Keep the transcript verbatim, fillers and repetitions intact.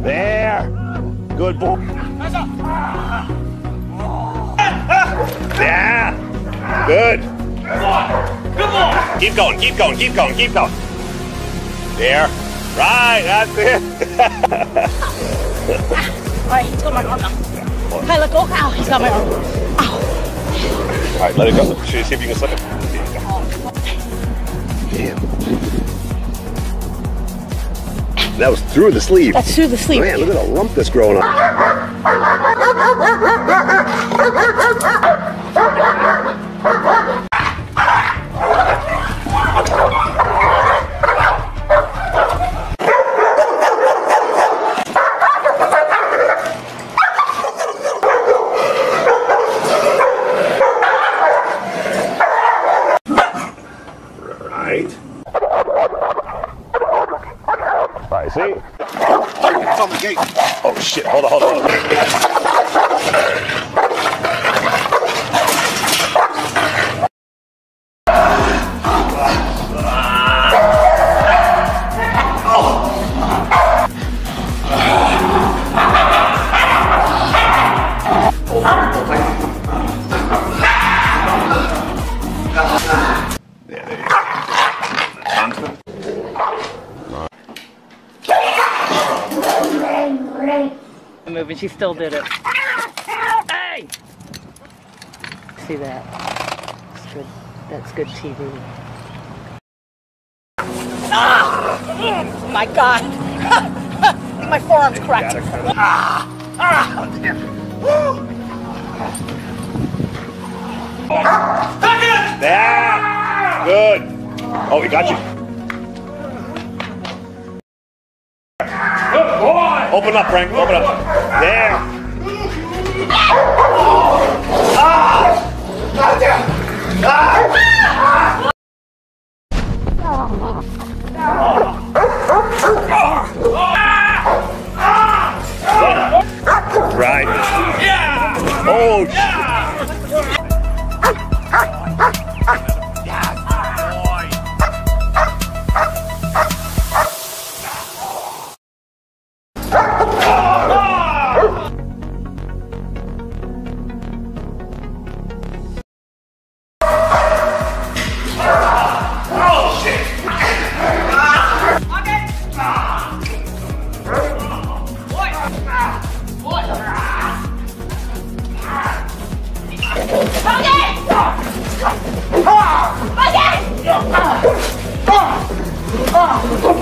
There! Good boy! Yeah! Good! Good boy! Good boy! Keep going, keep going, keep going, keep going! There! Right, that's it! Alright, he's got my arm now. Hey, let go. Ow, he's got my arm. Ow! Alright, let it go. See if you can slip it. Damn. That was through the sleeve. That's through the sleeve. Man, look at the lump that's growing on. Right. Right, see? It's on the gate. Oh shit, hold on, hold on. Yeah, there you go. Move and she still did it. Hey! See that? That's good. That's good T V. Ah! Oh my God! My forearm's cracked. Ah! Ah! Woo! There! Good. Oh, we got you. Open up, Frank. Open up. There. Right. Yeah. Oh. Yeah. Oh!